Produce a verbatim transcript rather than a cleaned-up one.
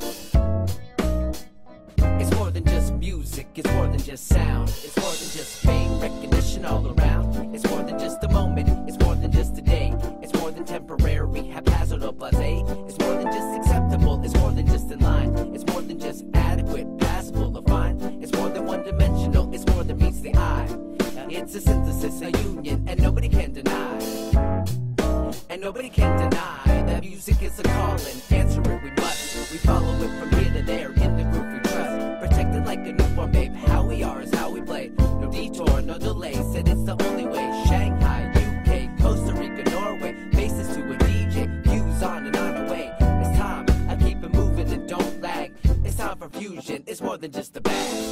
It's more than just music, it's more than just sound. It's more than just fame, recognition all around. It's more than just a moment, it's more than just a day. It's more than temporary, haphazard or blasé. It's more than just acceptable, it's more than just in line. It's more than just adequate, passable or fine. It's more than one-dimensional, it's more than meets the eye. Now it's a synthesis, a union, and nobody can deny. And nobody can deny that music is a calling. Answer it we must. We follow it from here to there in the group we trust. Protect it like a newborn babe. How we are is how we play. No detour, no delay. Said it's the only way. Shanghai, U K, Costa Rica, Norway. Faces to a D J. Views on and on away. It's time. I keep it moving and don't lag. It's time for fusion. It's more than just a bag.